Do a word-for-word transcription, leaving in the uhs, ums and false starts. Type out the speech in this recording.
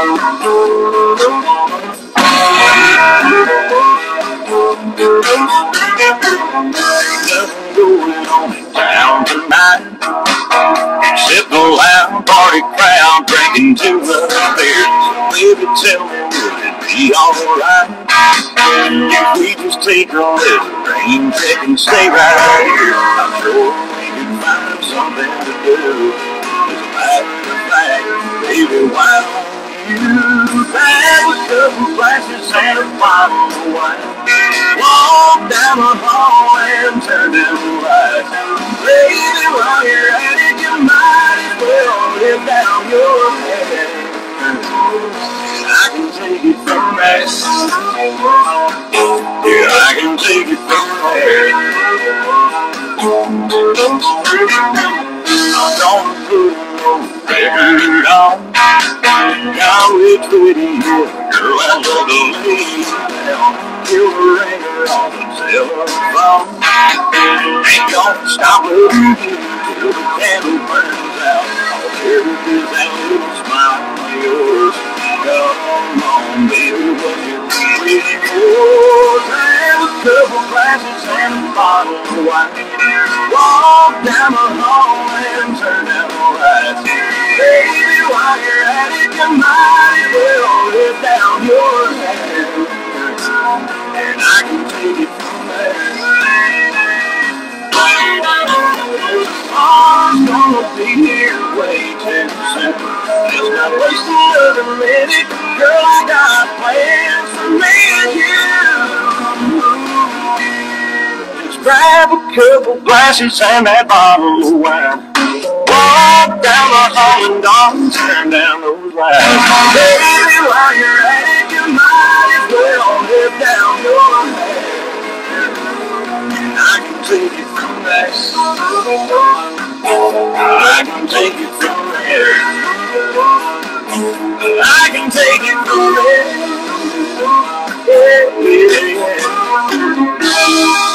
Sitting around, party crowd, drinking to the beer. Baby, tell me, will it be alright if we just take a little rain check and stay right here? I'm sure we can find something to do. It's back to back, baby, why don't you have a couple glasses and a bottle of wine? Walk down the hall and turn down the lights. Baby, while you're at it, you might as well lift down your head. I can take it from there. Yeah, I can take it from there. I don't put no record on. Now it's with you, girl, I love the lead. You're a ringer on the telephone. Ain't gonna stop loving you till the candle burns out. I'll hear that little smile of yours. Come on, baby, what you need is yours. Have a couple glasses and a bottle of wine. Walk down the hall and turn down the lights. Baby, while you're at it, you might as well lift down your head. And I can take it from there. I'm gonna be here way too soon. Just not waste another minute. Girl, I got plans for me and you. Just grab a couple glasses and that bottle of wine. Walk down the hall and don't turn down those lights. Baby, while you're at it, you might as well live down your head. And I can take it from there. I can take it from there. I can take it from there. Yeah, yeah, yeah.